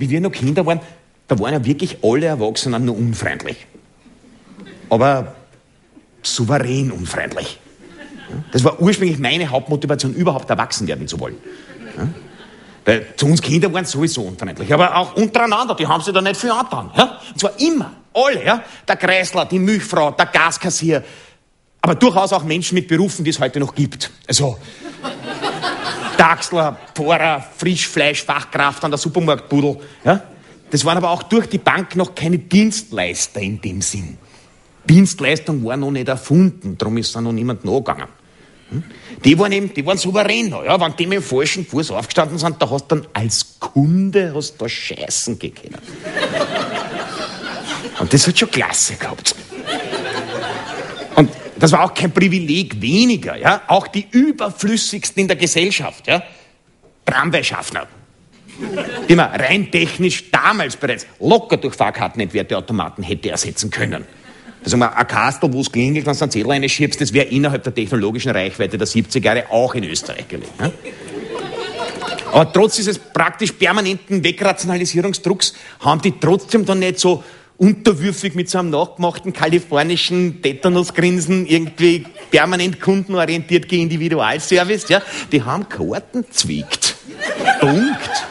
Wie wir noch Kinder waren, da waren ja wirklich alle Erwachsenen nur unfreundlich. Aber souverän unfreundlich. Das war ursprünglich meine Hauptmotivation, überhaupt erwachsen werden zu wollen. Weil zu uns Kinder waren sowieso unfreundlich, aber auch untereinander, die haben sich da nicht viel angetan. Und zwar immer, alle, ja? Der Kreisler, die Milchfrau, der Gaskassier, aber durchaus auch Menschen mit Berufen, die es heute noch gibt. Also Taxler, Pfarrer, Frischfleischfachkraft an der Supermarktpudel. Ja? Das waren aber auch durch die Bank noch keine Dienstleister in dem Sinn. Dienstleistung war noch nicht erfunden, darum ist da noch niemand angegangen. Die waren souverän noch. Ja? Wenn die mit dem falschen Fuß aufgestanden sind, da hast du dann als Kunde scheißen gekriegt. Und das hat schon Klasse gehabt. Und das war auch kein Privileg weniger. Ja? Auch die Überflüssigsten in der Gesellschaft. Ja? Tramweischaffner, die man rein technisch damals bereits locker durch Fahrkartenentwerteautomaten hätte ersetzen können. Also ein Kastel, wo es klingelt, wenn du einen Zettel reinschiebst, das wäre innerhalb der technologischen Reichweite der 70er Jahre auch in Österreich gelegen. Ja? Aber trotz dieses praktisch permanenten Wegrationalisierungsdrucks haben die trotzdem dann nicht so unterwürfig mit so einem nachgemachten kalifornischen Tetanusgrinsen irgendwie permanent kundenorientiert gegen Individualservice. Ja? Die haben Karten zwickt. Punkt.